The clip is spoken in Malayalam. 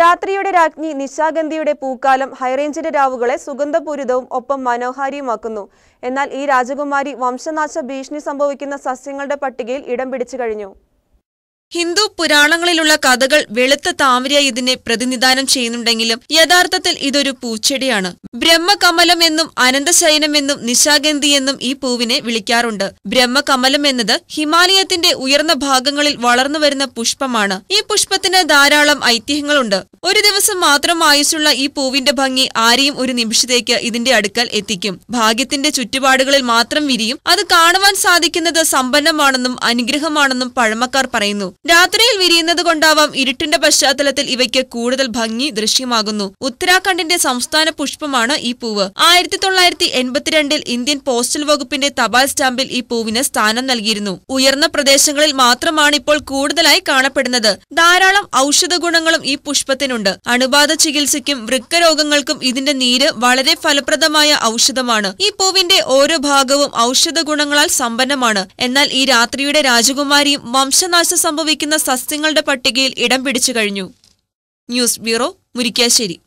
രാത്രിയുടെ രാജ്ഞി നിശാഗന്ധിയുടെ പൂക്കാലം ഹൈറേഞ്ചിന്റെ രാവുകളെ സുഗന്ധപൂരിതവും ഒപ്പം മനോഹാരിയുമാക്കുന്നു. എന്നാൽ ഈ രാജകുമാരി വംശനാശ ഭീഷണി സംഭവിക്കുന്ന സസ്യങ്ങളുടെ പട്ടികയിൽ ഇടം പിടിച്ചു കഴിഞ്ഞു. ഹിന്ദു പുരാണങ്ങളിലുള്ള കഥകൾ വെളുത്ത താമരയായി ഇതിനെ പ്രതിനിധാനം ചെയ്യുന്നുണ്ടെങ്കിലും യഥാർത്ഥത്തിൽ ഇതൊരു പൂച്ചെടിയാണ്. ബ്രഹ്മകമലം എന്നും അനന്തശയനം എന്നും നിശാഗന്ധി എന്നും ഈ പൂവിനെ വിളിക്കാറുണ്ട്. ബ്രഹ്മകമലം എന്നത് ഹിമാലയത്തിന്റെ ഉയർന്ന ഭാഗങ്ങളിൽ വളർന്നുവരുന്ന പുഷ്പമാണ്. ഈ പുഷ്പത്തിന് ധാരാളം ഐതിഹ്യങ്ങളുണ്ട്. ഒരു ദിവസം മാത്രം ആയുസ്സുള്ള ഈ പൂവിന്റെ ഭംഗി ആരെയും ഒരു നിമിഷത്തേക്ക് ഇതിന്റെ അടുക്കൽ എത്തിക്കും. ഭാഗ്യത്തിന്റെ ചുറ്റുപാടുകളിൽ മാത്രം വിരിയും. അത് കാണുവാൻ സാധിക്കുന്നത് സമ്പന്നമാണെന്നും അനുഗ്രഹമാണെന്നും പഴമക്കാർ പറയുന്നു. രാത്രിയിൽ വിരിയുന്നത് കൊണ്ടാവാം ഇരുട്ടിന്റെ പശ്ചാത്തലത്തിൽ ഇവയ്ക്ക് കൂടുതൽ ഭംഗി ദൃശ്യമാകുന്നു. ഉത്തരാഖണ്ഡിന്റെ സംസ്ഥാന പുഷ്പമാണ് ഈ പൂവ്. 1982-ൽ ഇന്ത്യൻ പോസ്റ്റൽ വകുപ്പിന്റെ തപാൽ സ്റ്റാമ്പിൽ ഈ പൂവിന് സ്ഥാനം നൽകിയിരുന്നു. ഉയർന്ന പ്രദേശങ്ങളിൽ മാത്രമാണ് ഇപ്പോൾ കൂടുതലായി കാണപ്പെടുന്നത്. ധാരാളം ഔഷധ ഗുണങ്ങളും ഈ പുഷ്പത്തിനുണ്ട്. അണുബാധ ചികിത്സയ്ക്കും വൃക്കരോഗങ്ങൾക്കും ഇതിന്റെ നീര് വളരെ ഫലപ്രദമായ ഔഷധമാണ്. ഈ പൂവിന്റെ ഓരോ ഭാഗവും ഔഷധ ഗുണങ്ങളാൽ സമ്പന്നമാണ്. എന്നാൽ ഈ രാത്രിയുടെ രാജകുമാരിയും വംശനാശ സംഭവിക്കുന്ന സസ്യങ്ങളുടെ പട്ടികയിൽ ഇടം പിടിച്ചു കഴിഞ്ഞു. News bureau, Murickassery.